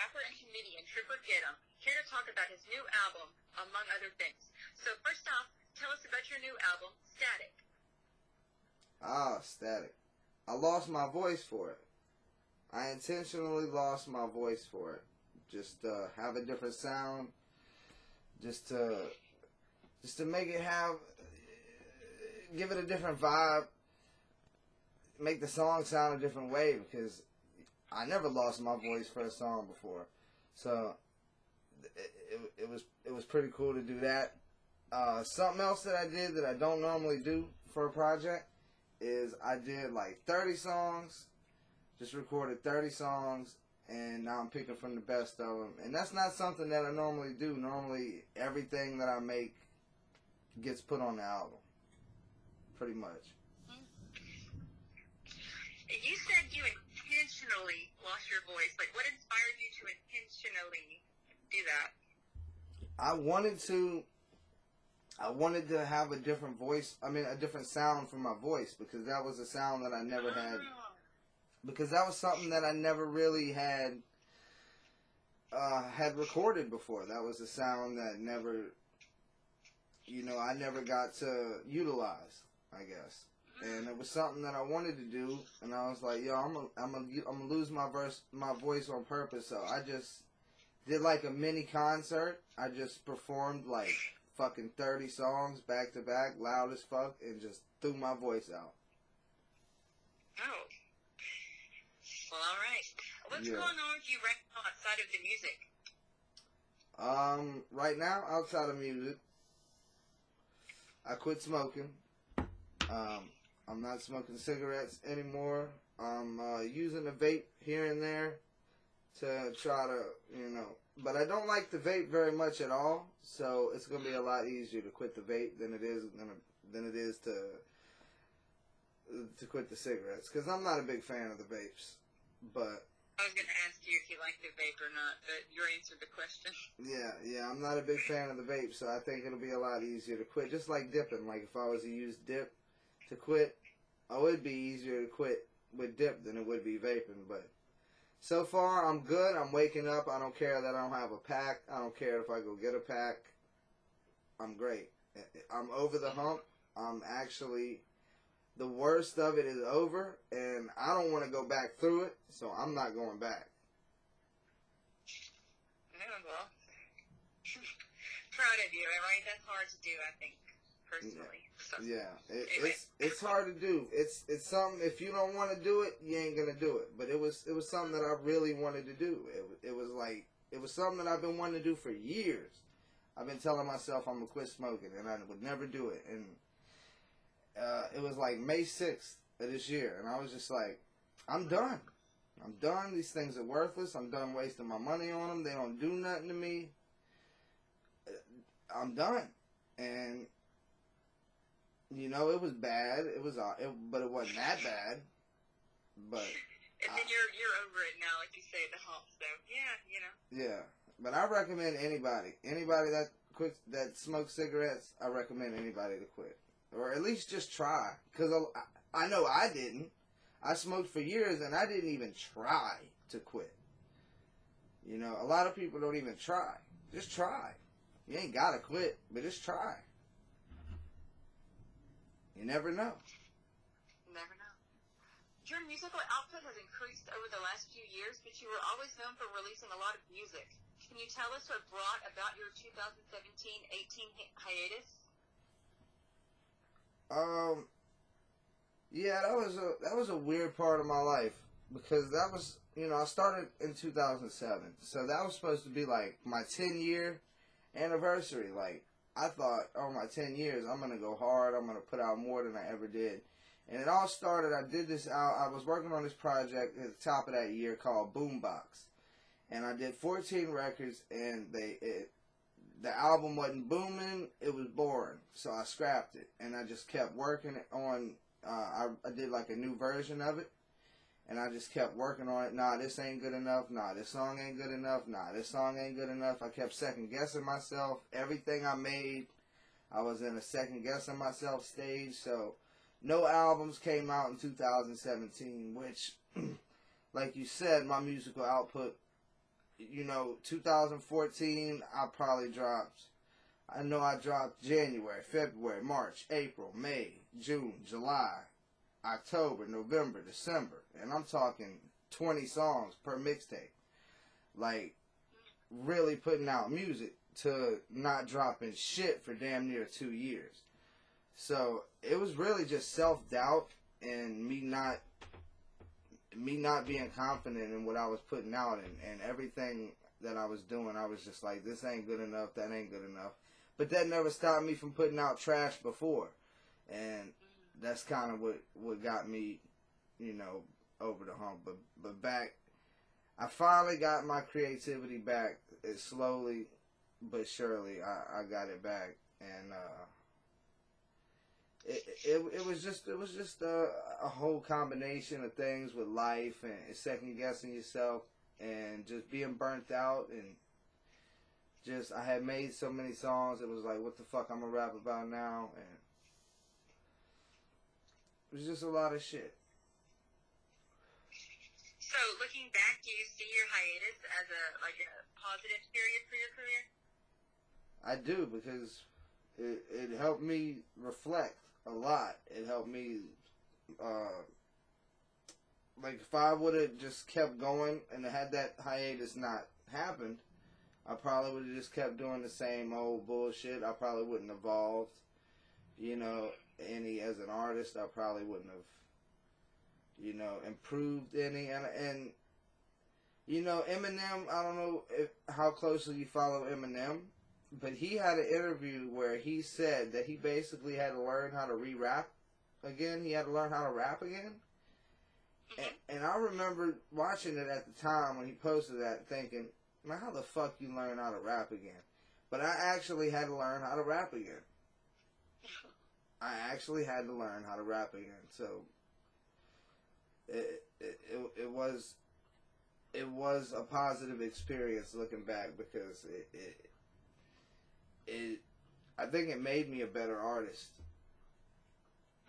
rapper and comedian Tripper Getem, here to talk about his new album, among other things. So first off, tell us about your new album, Static. Static. I lost my voice for it. I intentionally lost my voice for it. Just have a different sound. Just to make it have, give it a different vibe. Make the song sound a different way, because I never lost my voice for a song before. So it was pretty cool to do that. Something else that I did that I don't normally do for a project is I did like 30 songs, just recorded 30 songs, and now I'm picking from the best of them. And that's not something that I normally do. Normally, everything that I make gets put on the album, pretty much. You said you intentionally lost your voice. Like, what inspired you to intentionally do that? I wanted to have a different voice. I mean, a different sound for my voice, because that was a sound that I never had. Because that was something that I never really had recorded before. That was a sound that never, I never got to utilize, I guess. And it was something that I wanted to do, and I was like, yo, I'm gonna lose my voice on purpose. So I just did like a mini concert. I just performed like fucking 30 songs back to back, loud as fuck, and just threw my voice out. Oh. Well, all right. What's going on with you right now outside of the music? Right now, outside of music, I quit smoking. I'm not smoking cigarettes anymore. I'm using a vape here and there to try to, But I don't like the vape very much at all, so it's going to be a lot easier to quit the vape than it is to quit the cigarettes, because I'm not a big fan of the vapes. But I was going to ask you if you like the vape or not, but you answered the question. Yeah, I'm not a big fan of the vape, so I think it'll be a lot easier to quit. Just like dipping. Like, if I was to use dip to quit, it would be easier to quit with dip than it would be vaping. But so far, I'm good. I'm waking up. I don't care that I don't have a pack. I don't care if I go get a pack. I'm great. I'm over the hump. I'm actually... the worst of it is over, and I don't want to go back through it, so I'm not going back. Well, proud of you, right? That's hard to do, I think, personally. It's hard to do. It's something, if you don't want to do it, you ain't gonna do it. But it was something that I really wanted to do. It was something that I've been wanting to do for years. I've been telling myself I'm gonna quit smoking, and I would never do it, and. It was like May 6th of this year, and I was just like, I'm done. I'm done. These things are worthless. I'm done wasting my money on them. They don't do nothing to me. I'm done. And, it was bad. But it wasn't that bad. But and then you're over it now, like you say, the hump. So, yeah. Yeah. But I recommend anybody that smokes cigarettes, I recommend anybody to quit. Or at least just try. Because I know I didn't. I smoked for years and I didn't even try to quit. A lot of people don't even try. Just try. You ain't got to quit, but just try. You never know. Never know. Your musical output has increased over the last few years, but you were always known for releasing a lot of music. Can you tell us what brought about your 2017-18 hiatus? That was a weird part of my life, because that was, I started in 2007, so that was supposed to be like my 10-year anniversary. Like, I thought, oh, my 10 years, I'm going to go hard, I'm going to put out more than I ever did. And it all started, I was working on this project at the top of that year called Boombox, and I did 14 records, and the album wasn't booming, it was boring, so I scrapped it, and I just kept working on, I did like a new version of it, and I just kept working on it. Nah, this ain't good enough, nah, this song ain't good enough, nah, this song ain't good enough. I kept second guessing myself. Everything I made, I was in a second guessing myself stage, so no albums came out in 2017, which, like you said, my musical output you know, 2014, I probably dropped, I know I dropped January, February, March, April, May, June, July, October, November, December, and I'm talking 20 songs per mixtape. Like, really putting out music to not dropping shit for damn near 2 years. So it was really just self-doubt and me not being confident in what I was putting out, and everything that I was doing. I was just like, this ain't good enough, that ain't good enough. But that never stopped me from putting out trash before. And that's kind of what got me, you know, over the hump. But back, I finally got my creativity back. It slowly but surely, I got it back. And it was just a whole combination of things with life and second guessing yourself and just being burnt out, and just, I had made so many songs, it was like, what the fuck I'm gonna rap about now? And it was just a lot of shit. So looking back, do you see your hiatus as a positive period for your career? I do, because it helped me reflect a lot. It helped me, like, if I would have just kept going and had that hiatus not happened, I probably would have just kept doing the same old bullshit. I probably wouldn't have evolved, you know, any as an artist. I probably wouldn't have, you know, improved any. And you know, Eminem, I don't know how closely you follow Eminem, but he had an interview where he said that he basically had to learn how to re-rap again. He had to learn how to rap again. And I remember watching it at the time when he posted that, thinking, man, how the fuck you learn how to rap again? But I actually had to learn how to rap again. I actually had to learn how to rap again. So it was a positive experience looking back, because I think it made me a better artist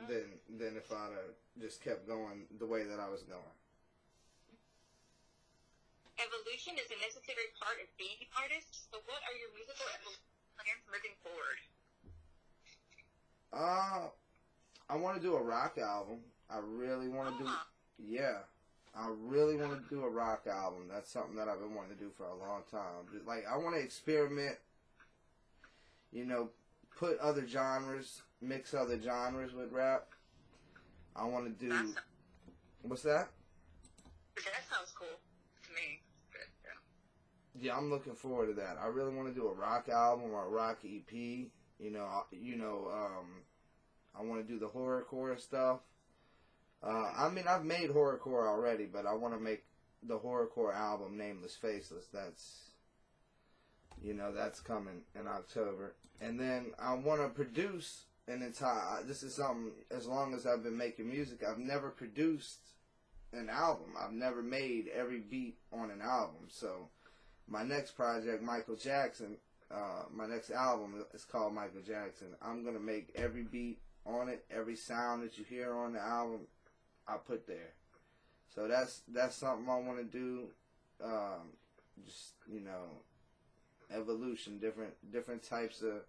than if I'd have just kept going the way that I was going. Evolution is a necessary part of being an artist. So what are your musical plans moving forward? I want to do a rock album. I really want to do a rock album. That's something that I've been wanting to do for a long time. Just, like, I want to experiment, you know, put other genres, mix other genres with rap. I want to do... What's that? That sounds cool to me. Yeah, I'm looking forward to that. I really want to do a rock album or a rock EP. I want to do the horrorcore stuff. I mean, I've made horrorcore already, but I want to make the horrorcore album, Nameless Faceless. That's coming in October. And then I want to produce an entire... This is something, as long as I've been making music, I've never produced an album. I've never made every beat on an album. So my next project, Michael Jackson, my next album is called Michael Jackson. I'm going to make every beat on it, every sound that you hear on the album, I put there. So that's something I want to do. Just, you know... evolution, different types of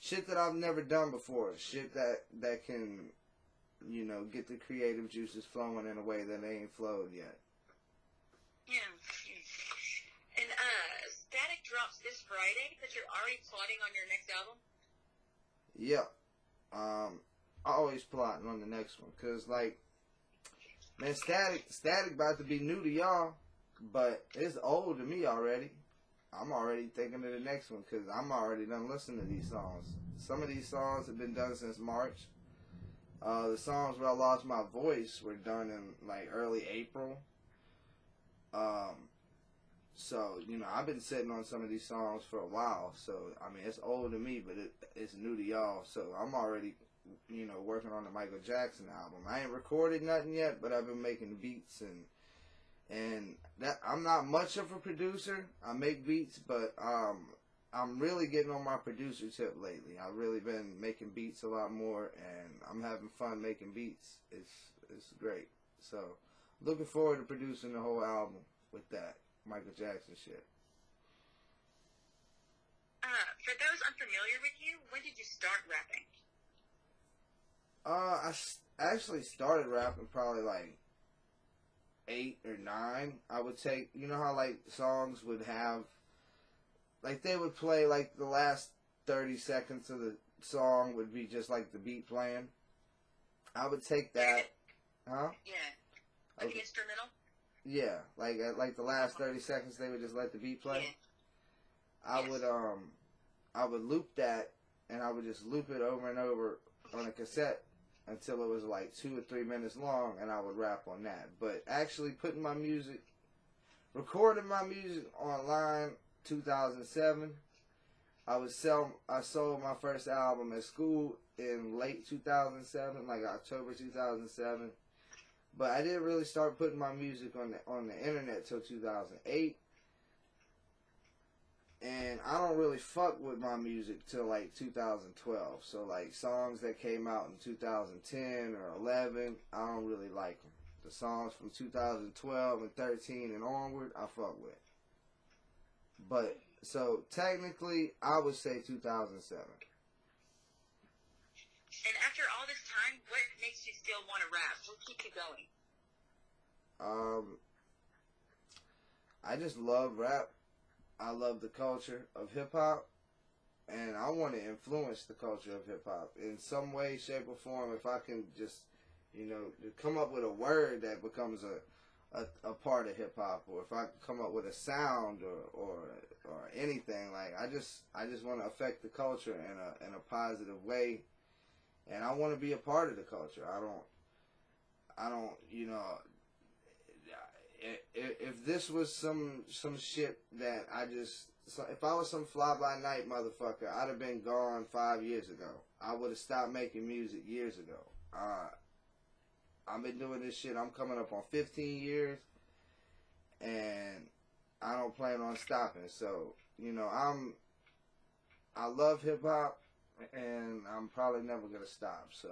shit that I've never done before, shit that can, you know, get the creative juices flowing in a way that they ain't flowed yet. Yeah. And Static drops this Friday, but you're already plotting on your next album? Yeah. I always plotting on the next one, cause, like, man, Static about to be new to y'all, but it's old to me already. I'm already thinking of the next one, because I'm already done listening to these songs. Some of these songs have been done since March. The songs where I lost my voice were done in, like, early April. So, you know, I've been sitting on some of these songs for a while. So, I mean, it's old to me, but it's new to y'all. So, I'm already, you know, working on the Michael Jackson album. I ain't recorded nothing yet, but I've been making beats and that. I'm not much of a producer. I make beats, but I'm really getting on my producer tip lately. I've really been making beats a lot more, and I'm having fun making beats. It's great. So looking forward to producing the whole album with that. Michael Jackson shit. For those unfamiliar with you, when did you start rapping? I actually started rapping probably like 8 or 9. I would take, you know how like songs would have, like they would play like the last 30 seconds of the song would be just like the beat playing. I would take that, huh? Yeah. Like the instrumental? Yeah, like the last 30 seconds they would just let the beat play. Yeah. I would loop that, and I would just loop it over and over on a cassette until it was like 2 or 3 minutes long, and I would rap on that. But actually putting my music, recording my music online, 2007. I sold my first album at school in late 2007, like October 2007. But I didn't really start putting my music on the internet till 2008. And I don't really fuck with my music till like 2012. So like songs that came out in 2010 or 11, I don't really like them. The songs from 2012 and 13 and onward, I fuck with. But so technically, I would say 2007. And after all this time, what makes you still want to rap? What keeps you going? I just love rap. I love the culture of hip-hop, and I want to influence the culture of hip-hop in some way, shape, or form. If I can just, you know, come up with a word that becomes a part of hip-hop, or if I can come up with a sound or anything, like I just want to affect the culture in a positive way, and I want to be a part of the culture. I don't, you know... If this was some shit that I just... If I was some fly-by-night motherfucker, I'd have been gone 5 years ago. I would have stopped making music years ago. I've been doing this shit. I'm coming up on 15 years, and I don't plan on stopping. So, you know, I love hip-hop, and I'm probably never going to stop. So,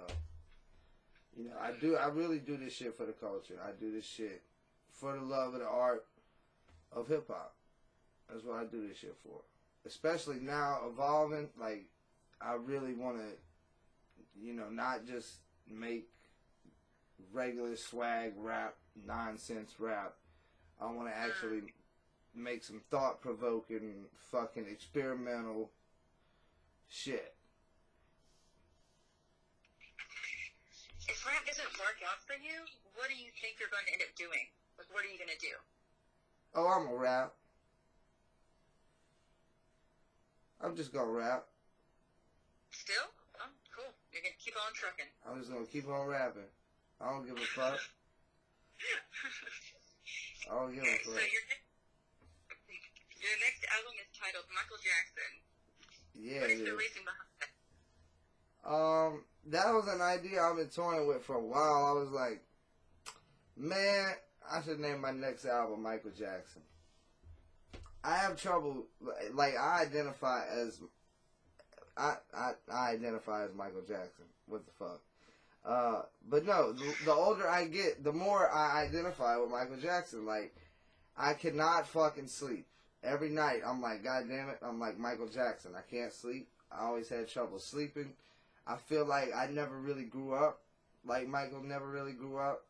you know, I really do this shit for the culture. I do this shit for the love of the art of hip-hop. That's what I do this shit for. Especially now, evolving, like, I really want to, you know, not just make regular swag rap, nonsense rap. I want to actually make some thought-provoking, fucking experimental shit. If rap doesn't work out for you, what do you think you're going to end up doing? Like, what are you gonna do? Oh, I'm gonna rap. I'm just gonna rap. Still? Oh, cool. You're gonna keep on trucking. I'm just gonna keep on rapping. I don't give a fuck. I don't give a fuck. So your next album is titled Michael Jackson. Yeah. What is the reason behind that? That was an idea I've been toying with for a while. I was like, man, I should name my next album Michael Jackson. I have trouble, like, I identify as Michael Jackson. What the fuck? But no, the older I get, the more I identify with Michael Jackson. Like, I cannot fucking sleep. Every night, I'm like, God damn it, I'm like Michael Jackson. I can't sleep. I always had trouble sleeping. I feel like I never really grew up. Like, Michael never really grew up.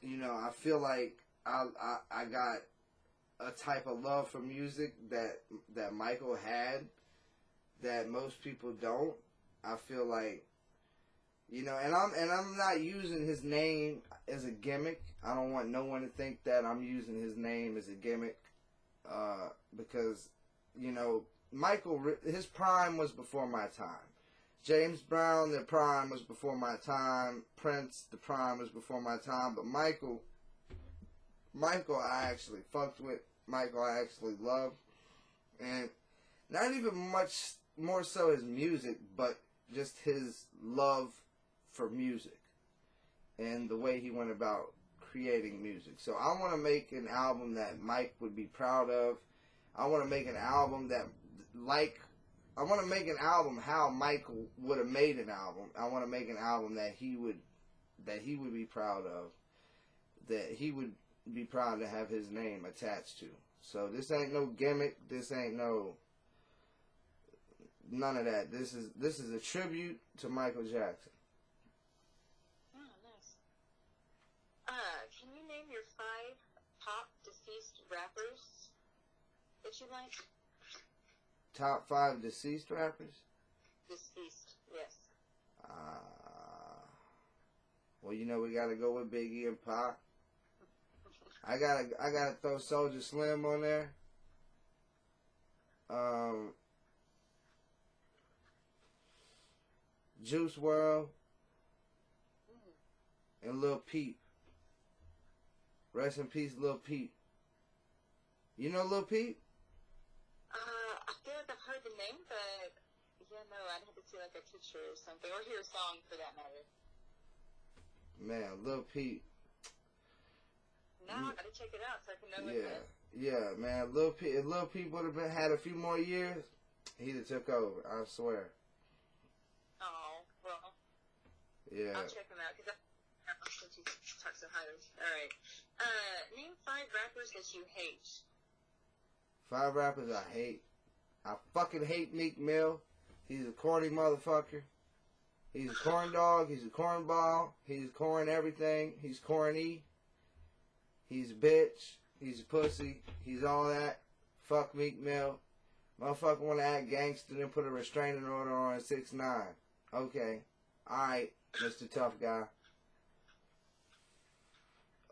You know, I feel like I got a type of love for music that Michael had that most people don't. I feel like, you know, and I'm not using his name as a gimmick. I don't want no one to think that I'm using his name as a gimmick, because, you know, Michael, his prime was before my time. James Brown, their prime was before my time. Prince, the prime was before my time. But Michael I actually fucked with. Michael I actually loved. And not even much more so his music, but just his love for music and the way he went about creating music. So I want to make an album that Mike would be proud of. I want to make an album that, like, I want to make an album how Michael would have made an album. I want to make an album that he would be proud of, that he would be proud to have his name attached to. So this ain't no gimmick. This ain't no none of that. This is a tribute to Michael Jackson. Oh, nice. Can you name your 5 top deceased rappers that you like? Top 5 deceased rappers? Deceased, yes. Well, you know we gotta go with Biggie and Pop. I gotta throw Soulja Slim on there. Juice WRLD and Lil Peep. Rest in peace, Lil Peep. You know Lil Peep? I feel like I've heard the name, but yeah, no, I'd have to see like a picture or something, or hear a song for that matter. Man, Lil Peep. No, I gotta check it out so I can know what it is. Yeah, man, Lil Peep. If Lil Peep would have had a few more years, he'd have took over. I swear. Oh well. Yeah. I'll check him out because I since you talk so highly. All right. Name 5 rappers that you hate. 5 rappers I hate. I fucking hate Meek Mill. He's a corny motherfucker. He's a corn dog. He's a cornball. He's corn everything. He's corny. He's a bitch. He's a pussy. He's all that. Fuck Meek Mill. Motherfucker want to act gangster and put a restraining order on 6ix9ine. Okay. Alright, Mr. Tough Guy.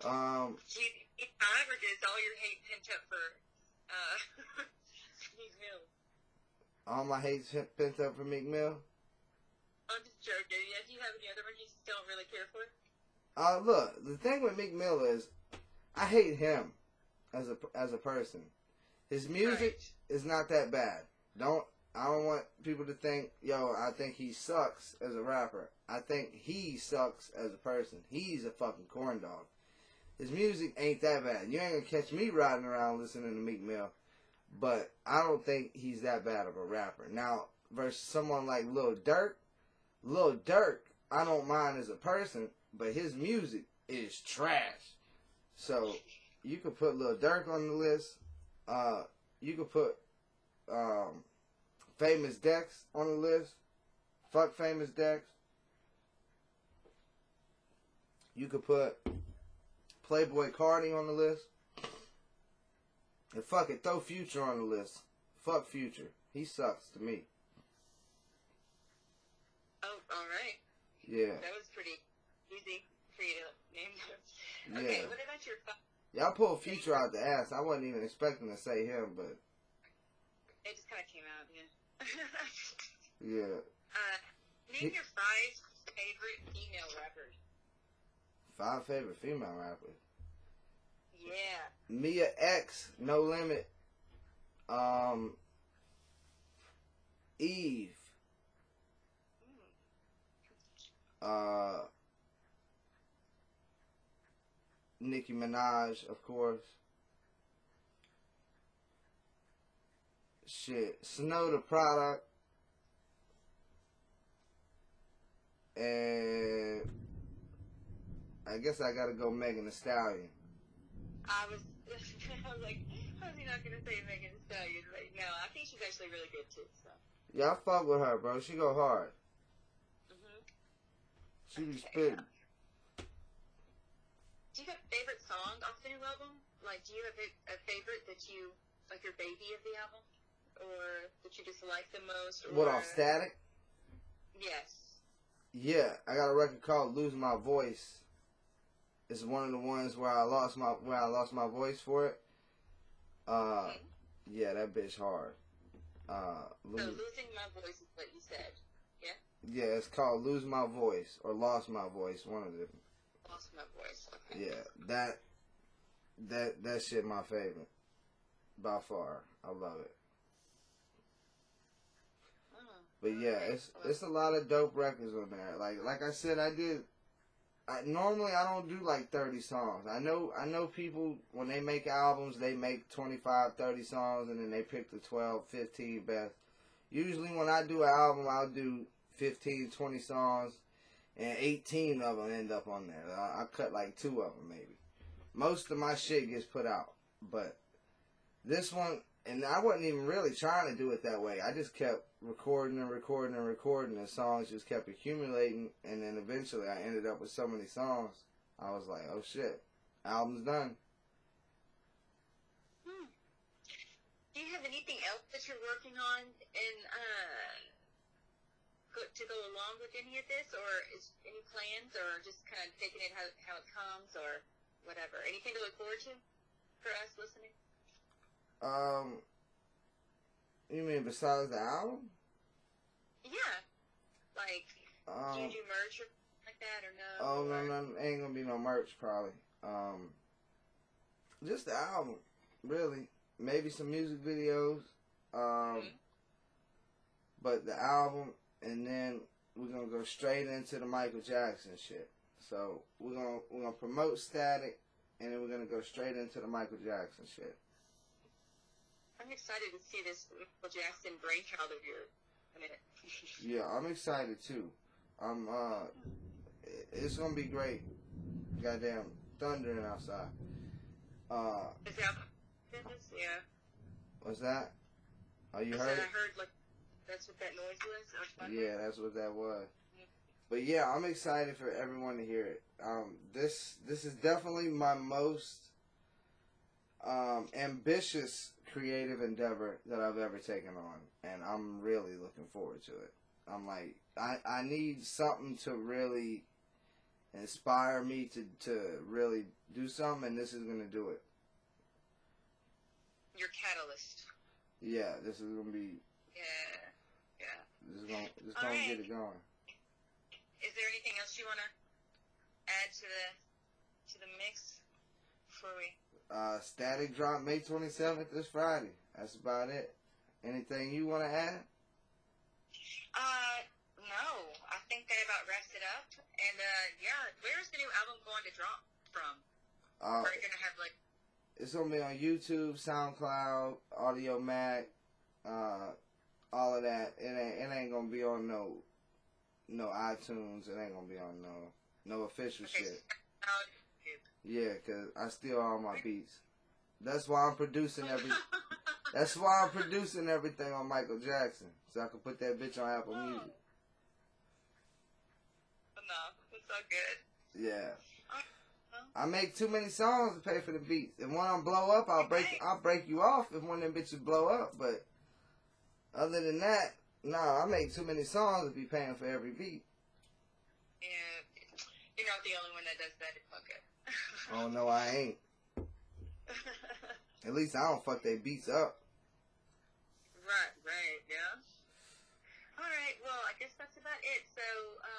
Do you think 5 or does all your hate pent up for Meek Mill? All my hate's pent up for Meek Mill? I'm just joking. Do you have any other one you just don't really care for? Look, the thing with Meek Mill is I hate him as a person. His music is not that bad. I don't want people to think, yo, I think he sucks as a rapper. I think he sucks as a person. He's a fucking corn dog. His music ain't that bad. You ain't gonna catch me riding around listening to Meek Mill, but I don't think he's that bad of a rapper. Now, versus someone like Lil Durk, I don't mind as a person, but his music is trash. So, you could put Lil Durk on the list. You could put Famous Dex on the list. Fuck Famous Dex. You could put Playboy Cardi on the list. And fuck it, throw Future on the list. Fuck Future. He sucks to me. Oh, alright. Yeah. That was pretty easy for you to name them. Okay, yeah. What about your... Y'all pulled Future out the ass. I wasn't even expecting to say him, but... It just kind of came out, yeah. Yeah. Name your 5 favorite female rappers. 5 favorite female rappers? Yeah. Mia X, No Limit. Eve. Nicki Minaj, of course. Shit, Snow the Product. And I guess I gotta go Megan Thee Stallion. I was like, how's he not gonna say Megan Thee Stallion? But no, I think she's actually really good too. So. Yeah, I fuck with her, bro. She go hard. She was spitting. Do you have a favorite song off the new album? Like, do you have a favorite that you, like your baby of the album? Or that you just like the most? Or... What, off Static? Yes. Yeah, I got a record called Lose My Voice. It's one of the ones where I lost my voice for it. Okay. Yeah, that bitch hard. So Losing My Voice is what you said, yeah? Yeah, it's called Lose My Voice, or Lost My Voice, one of them. Lost My Voice, okay. Yeah, that shit my favorite. By far. I love it. Oh, but yeah, okay. It's a lot of dope records on there. Like I said, normally I don't do like 30 songs. I know people, when they make albums, they make 25, 30 songs, and then they pick the 12, 15 best. Usually when I do an album, I'll do 15, 20 songs, and 18 of them end up on there. I cut like 2 of them, maybe. most of my shit gets put out. But this one, and I wasn't even really trying to do it that way. I just kept recording and recording and recording, and songs just kept accumulating. And then eventually I ended up with so many songs, I was like, oh shit, album's done. Do you have anything else that you're working on in, to go along with any of this, or is any plans, or just kind of taking it how it comes, or whatever? Anything to look forward to for us listening? You mean besides the album? Yeah, like do you do merch or like that, or no? Oh no, no, ain't gonna be no merch probably. Just the album, really. Maybe some music videos, but the album, and then we're gonna go straight into the Michael Jackson shit. So we're gonna promote Static, and then we're gonna go straight into the Michael Jackson shit. I'm excited to see this Michael Jackson brainchild of yours. I mean, yeah, I'm excited too. It's gonna be great. Goddamn, thundering outside. Yeah. What's that? Oh, you heard it? I heard, like, that's what that noise was? Yeah, that's what that was. But yeah, I'm excited for everyone to hear it. This is definitely my most ambitious creative endeavor that I've ever taken on, and I'm really looking forward to it. I'm like, I need something to really inspire me to really do something, and this is going to do it. Your catalyst. Yeah, this is gonna be. Yeah, yeah. This is gonna get it going. Is there anything else you wanna add to the mix before we? Static drop May 27th this Friday. That's about it. Anything you wanna add? No. I think that about wraps it up. And yeah, where's the new album going to drop from? Are you gonna have like? It's going to be on YouTube, SoundCloud, Audiomack, all of that. It ain't going to be on no iTunes. It ain't going to be on no official shit. Yeah, because I steal all my beats. That's why I'm producing everything on Michael Jackson. So I can put that bitch on Apple Music. No, it's all good. Yeah. I make too many songs to pay for the beats. And when I blow up, I'll break you off if one of them bitches blow up. But other than that, no, I make too many songs to be paying for every beat. Yeah, you're not the only one that does that. It's okay. Oh no, I ain't. At least I don't fuck their beats up. Right, yeah. All right, well, I guess that's about it. So.